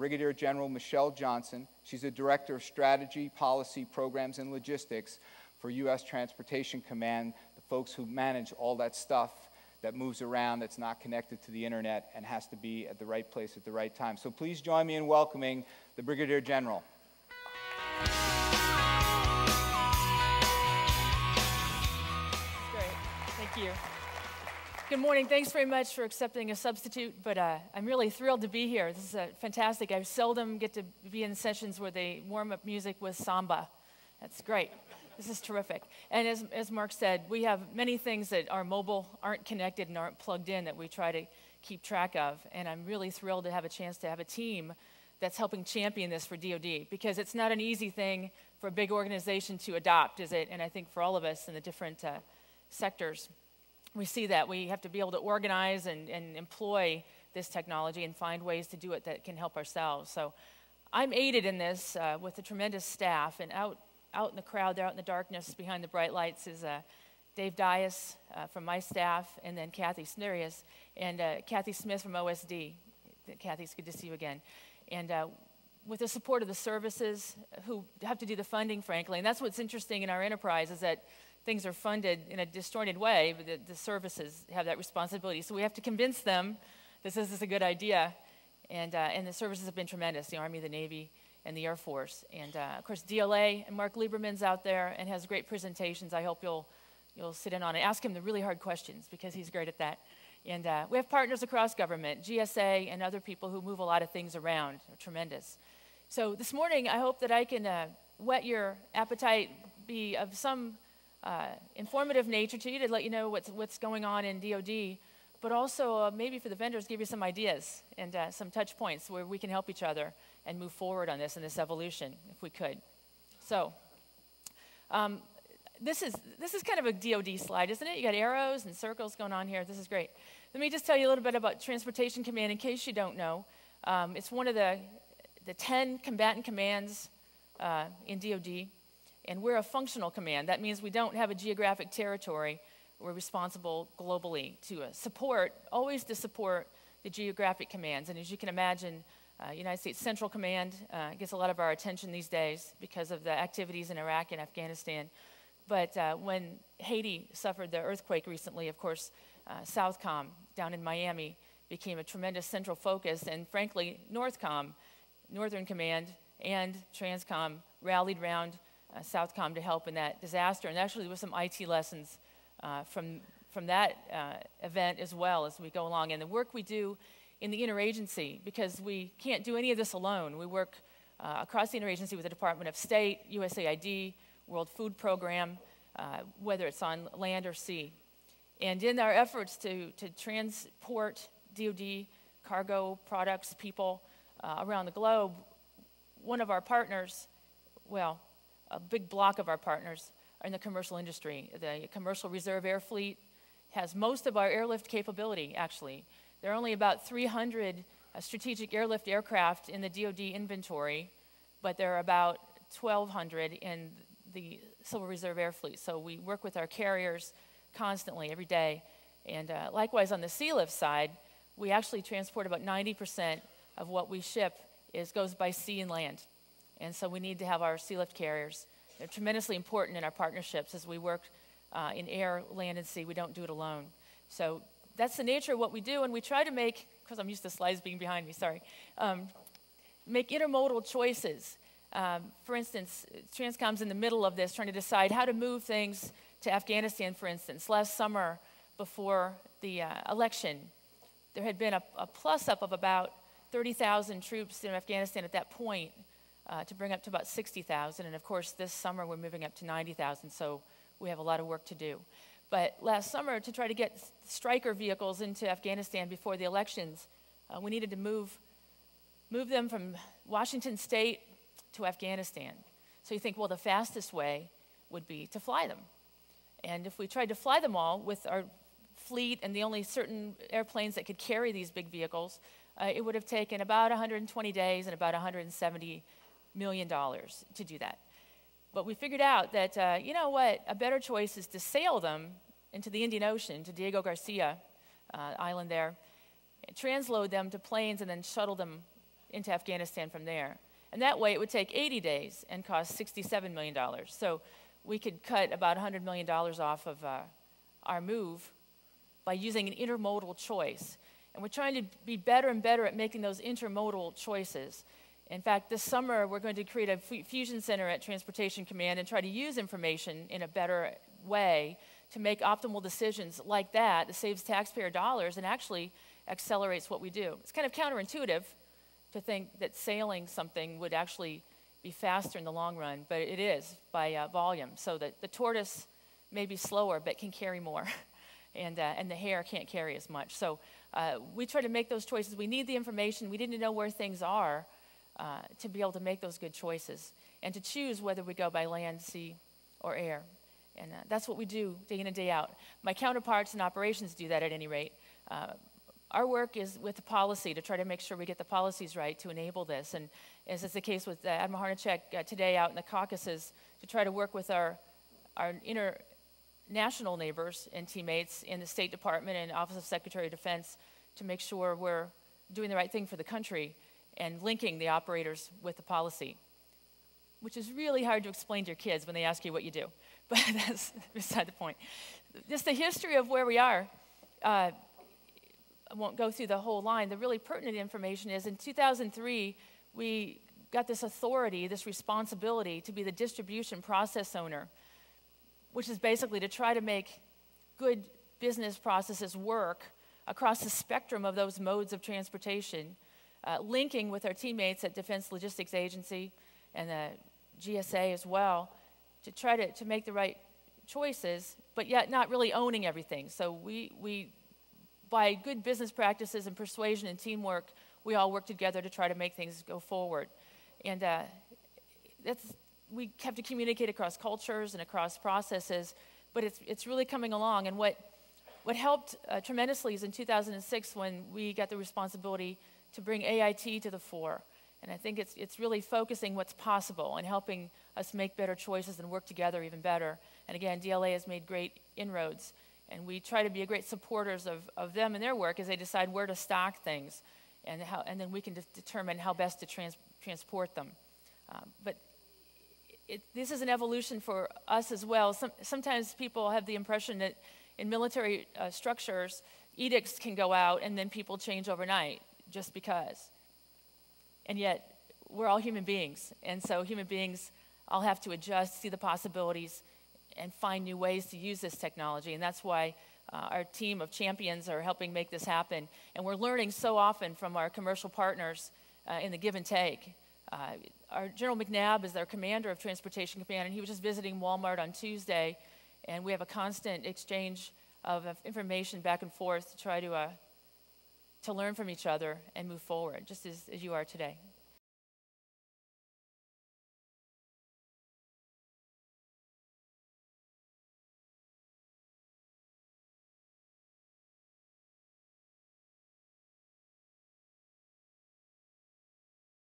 Brigadier General Michelle Johnson. She's the Director of Strategy, Policy, Programs, and Logistics for U.S. Transportation Command, the folks who manage all that stuff that moves around, that's not connected to the internet, and has to be at the right place at the right time. So please join me in welcoming the Brigadier General. You. Good morning. Thanks very much for accepting a substitute, but I'm really thrilled to be here. This is fantastic. I seldom get to be in sessions where they warm up music with samba. That's great. This is terrific. And as Mark said, we have many things that are mobile, aren't connected, and aren't plugged in that we try to keep track of, and I'm really thrilled to have a chance to have a team that's helping champion this for DOD, because it's not an easy thing for a big organization to adopt, is it? And I think for all of us in the different sectors, we see that we have to be able to organize and employ this technology and find ways to do it that can help ourselves. So I'm aided in this with a tremendous staff, and out in the crowd there, out in the darkness behind the bright lights, is Dave Dias from my staff, and then Kathy Snerius, and Kathy Smith from OSD. Kathy, it's good to see you again. And with the support of the services who have to do the funding, frankly, and that's what's interesting in our enterprise, is that things are funded in a disjointed way, but the services have that responsibility. So we have to convince them this is a good idea, and the services have been tremendous, the Army, the Navy, and the Air Force. And of course, DLA, and Mark Lieberman's out there and has great presentations. I hope you'll sit in on it. Ask him the really hard questions, because he's great at that. And we have partners across government, GSA and other people who move a lot of things around. They're tremendous. So this morning, I hope that I can whet your appetite, be of some informative nature to you, to let you know what's going on in DOD, but also maybe for the vendors, give you some ideas and some touch points where we can help each other and move forward on this and this evolution, if we could. So this is kind of a DOD slide, isn't it? You got arrows and circles going on here. This is great. Let me just tell you a little bit about Transportation Command in case you don't know. It's one of the 10 combatant commands in DOD. And we're a functional command. That means we don't have a geographic territory. We're responsible globally to support, always to support the geographic commands. And as you can imagine, United States Central Command gets a lot of our attention these days because of the activities in Iraq and Afghanistan. But when Haiti suffered the earthquake recently, of course, Southcom down in Miami became a tremendous central focus. And frankly, Northcom, Northern Command, and Transcom rallied round Southcom to help in that disaster, and actually there was some IT lessons from that event as well as we go along. And the work we do in the interagency, because we can't do any of this alone. We work across the interagency with the Department of State, USAID, World Food Program, whether it's on land or sea. And in our efforts to transport DOD cargo, products, people around the globe, one of our partners, well, a big block of our partners are in the commercial industry. The Commercial Reserve Air Fleet has most of our airlift capability, actually. There are only about 300 strategic airlift aircraft in the DOD inventory, but there are about 1,200 in the Civil Reserve Air Fleet. So we work with our carriers constantly, every day. And likewise, on the sea lift side, we actually transport about 90% of what we ship goes by sea and land. And so we need to have our sea lift carriers. They're tremendously important in our partnerships as we work in air, land, and sea. We don't do it alone. So that's the nature of what we do, and we try to make, because I'm used to slides being behind me, sorry, make intermodal choices. For instance, Transcom's in the middle of this, trying to decide how to move things to Afghanistan, for instance. Last summer, before the election, there had been a plus-up of about 30,000 troops in Afghanistan at that point, to bring up to about 60,000, and of course this summer we're moving up to 90,000, so we have a lot of work to do. But last summer, to try to get Stryker vehicles into Afghanistan before the elections, we needed to move them from Washington State to Afghanistan. So you think, well, the fastest way would be to fly them. And if we tried to fly them all with our fleet and the only certain airplanes that could carry these big vehicles, it would have taken about 120 days and about 170 million dollars to do that. But we figured out that, you know what, a better choice is to sail them into the Indian Ocean, to Diego Garcia island there, and transload them to planes and then shuttle them into Afghanistan from there. And that way it would take 80 days and cost $67 million. So we could cut about $100 million off of our move by using an intermodal choice. And we're trying to be better and better at making those intermodal choices. In fact, this summer we're going to create a fusion center at Transportation Command and try to use information in a better way to make optimal decisions like that, that saves taxpayer dollars and actually accelerates what we do. It's kind of counterintuitive to think that sailing something would actually be faster in the long run, but it is by volume. So that the tortoise may be slower, but can carry more, and the hare can't carry as much. So we try to make those choices. We need the information. We need to know where things are to be able to make those good choices and to choose whether we go by land, sea, or air. And that's what we do day in and day out. My counterparts in operations do that at any rate. Our work is with the policy to try to make sure we get the policies right to enable this. And as is the case with Admiral Harnichek today out in the Caucasus, to try to work with our international neighbors and teammates in the State Department and Office of Secretary of Defense to make sure we're doing the right thing for the country and linking the operators with the policy, which is really hard to explain to your kids when they ask you what you do. But that's beside the point. Just the history of where we are. I won't go through the whole line. The really pertinent information is in 2003, we got this authority, this responsibility to be the distribution process owner, which is basically to try to make good business processes work across the spectrum of those modes of transportation, linking with our teammates at Defense Logistics Agency and the GSA as well, to try to make the right choices, but yet not really owning everything. So we by good business practices and persuasion and teamwork, we all work together to try to make things go forward. And we have to communicate across cultures and across processes, but it's really coming along. And what helped tremendously is in 2006 when we got the responsibility to bring AIT to the fore. And I think it's really focusing what's possible and helping us make better choices and work together even better. And again, DLA has made great inroads. And we try to be great supporters of them and their work as they decide where to stock things and, how, and then we can determine how best to transport them. But this is an evolution for us as well. Sometimes people have the impression that in military structures, edicts can go out and then people change overnight just because. And yet, we're all human beings. And so human beings all have to adjust, see the possibilities, and find new ways to use this technology. And that's why our team of champions are helping make this happen. And we're learning so often from our commercial partners in the give and take. Our General McNabb is our commander of Transportation Command, and he was just visiting Walmart on Tuesday. And we have a constant exchange of information back and forth to try to learn from each other and move forward, just as you are today.